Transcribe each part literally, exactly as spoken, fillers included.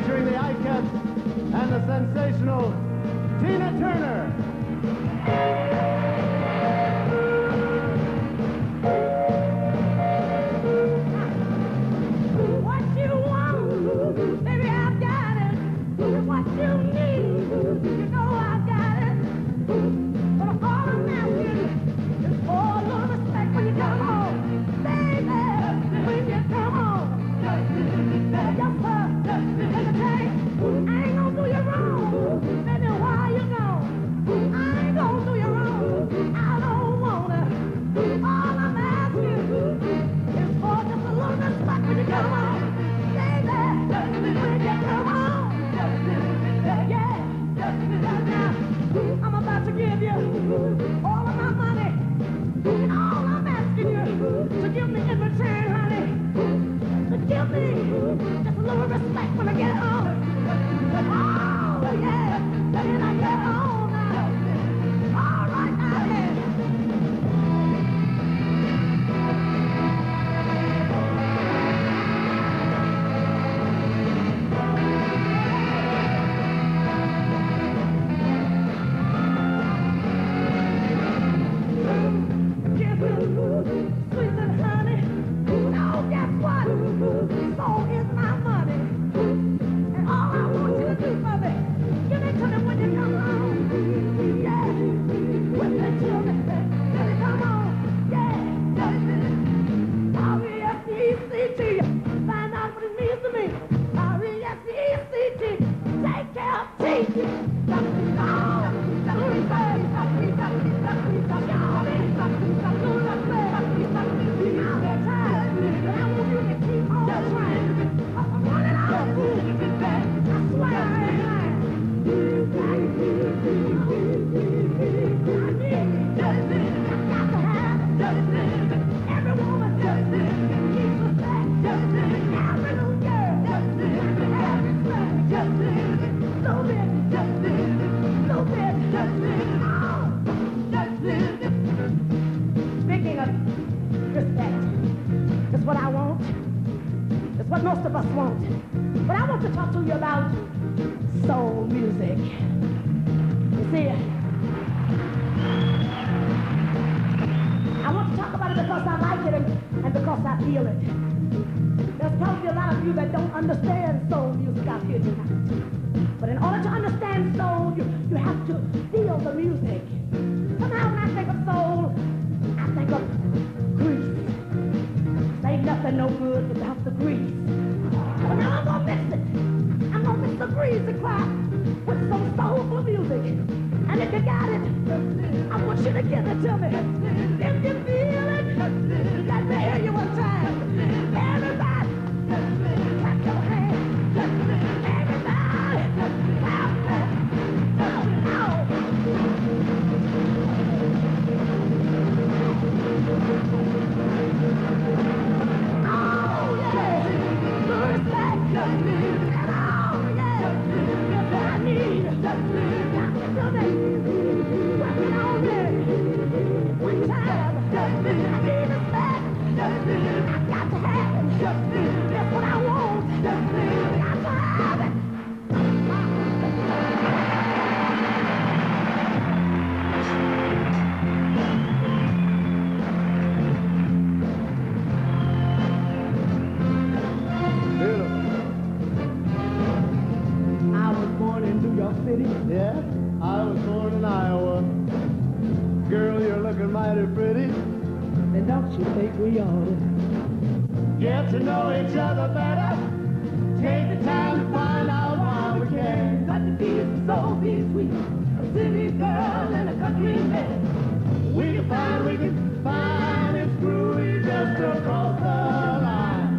featuring the Ikettes and the sensational Tina Turner. Across the line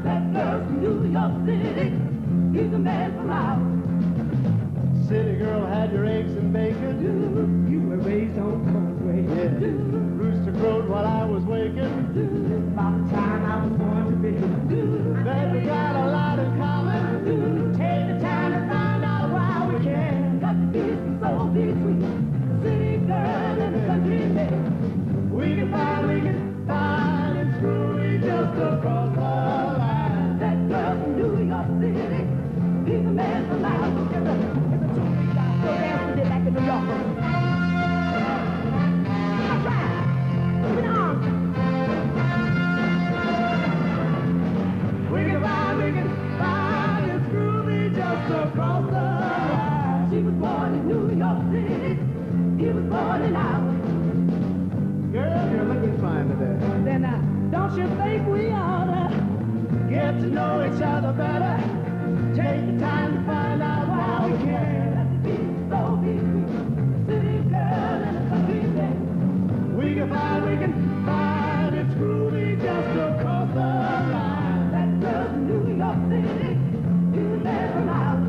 that does New York City. He's a man from Don't you think we ought to get to know each other better? Take the time to find out why we can. Let the beat flow, beat, city girl, and the beat. We can find, we can find it's groovy just across the line. That girl's in New York City, you there from out.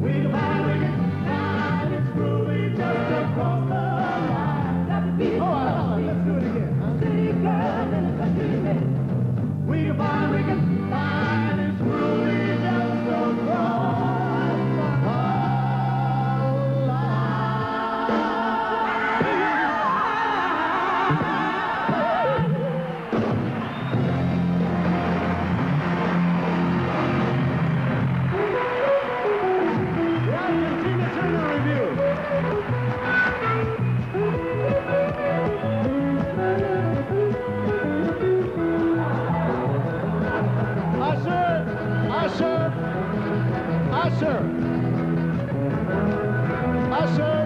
We can find, we can find it's groovy just across the line. Let the beat flow, oh, let's do it again. City girl, in a country mix. We can find, we can find it's really just so cross the line. Welcome to Tina Turner Review. Usher! Usher! Usher!